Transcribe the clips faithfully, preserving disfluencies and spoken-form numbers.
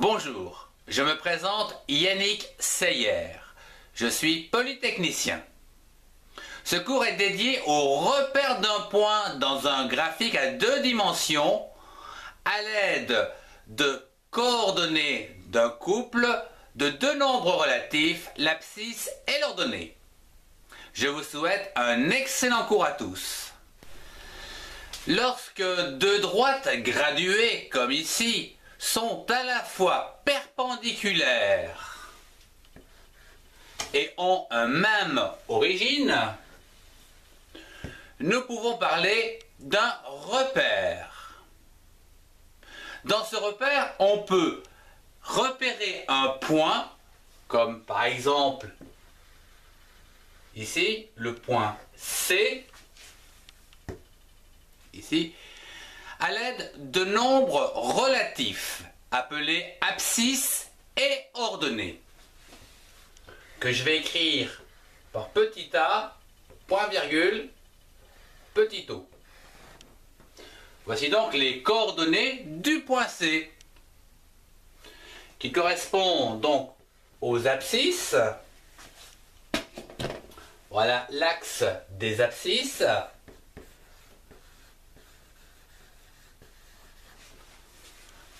Bonjour, je me présente Yannick Seyer. Je suis polytechnicien. Ce cours est dédié au repère d'un point dans un graphique à deux dimensions à l'aide de coordonnées d'un couple de deux nombres relatifs, l'abscisse et l'ordonnée. Je vous souhaite un excellent cours à tous. Lorsque deux droites graduées, comme ici, sont à la fois perpendiculaires et ont une même origine, nous pouvons parler d'un repère. Dans ce repère, on peut repérer un point, comme par exemple ici, le point C, ici, à l'aide de nombres relatifs, appelés abscisses et ordonnées, que je vais écrire par petit a, point virgule, petit o. Voici donc les coordonnées du point C, qui correspondent donc aux abscisses. Voilà l'axe des abscisses.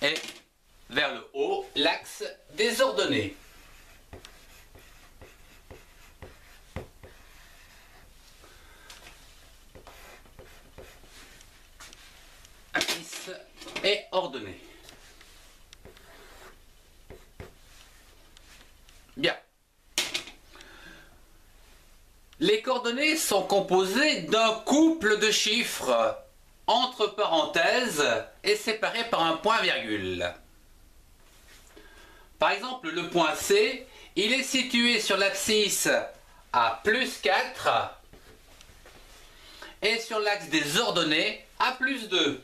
Et vers le haut, l'axe des ordonnées. Abscisses et ordonnées. Bien. Les coordonnées sont composées d'un couple de chiffres entre parenthèses et séparés par un point-virgule. Par exemple, le point C, il est situé sur l'abscisse à plus quatre et sur l'axe des ordonnées à plus deux.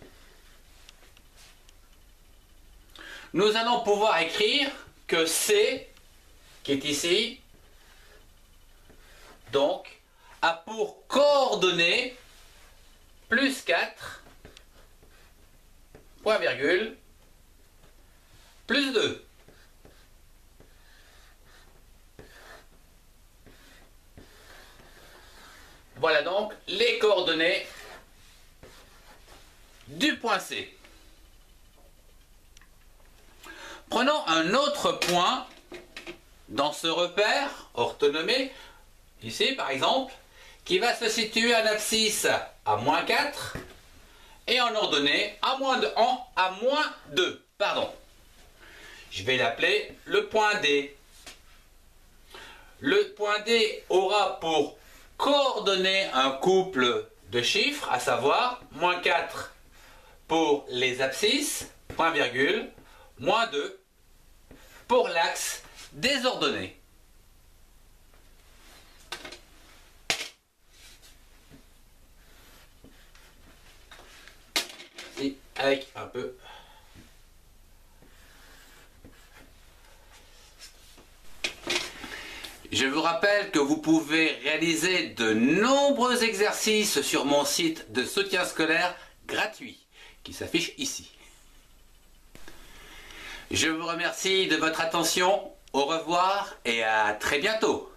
Nous allons pouvoir écrire que C, qui est ici, donc, a pour coordonnées plus quatre, point virgule, plus deux. Voilà donc les coordonnées du point C. Prenons un autre point dans ce repère orthonomé, ici par exemple, qui va se situer en abscisse à moins quatre et en ordonnée à moins deux. Pardon. Je vais l'appeler le point D. Le point D aura pour coordonner un couple de chiffres, à savoir moins quatre pour les abscisses, point virgule, moins deux pour l'axe des ordonnées. Avec un peu. Je vous rappelle que vous pouvez réaliser de nombreux exercices sur mon site de soutien scolaire gratuit qui s'affiche ici. Je vous remercie de votre attention. Au revoir et à très bientôt.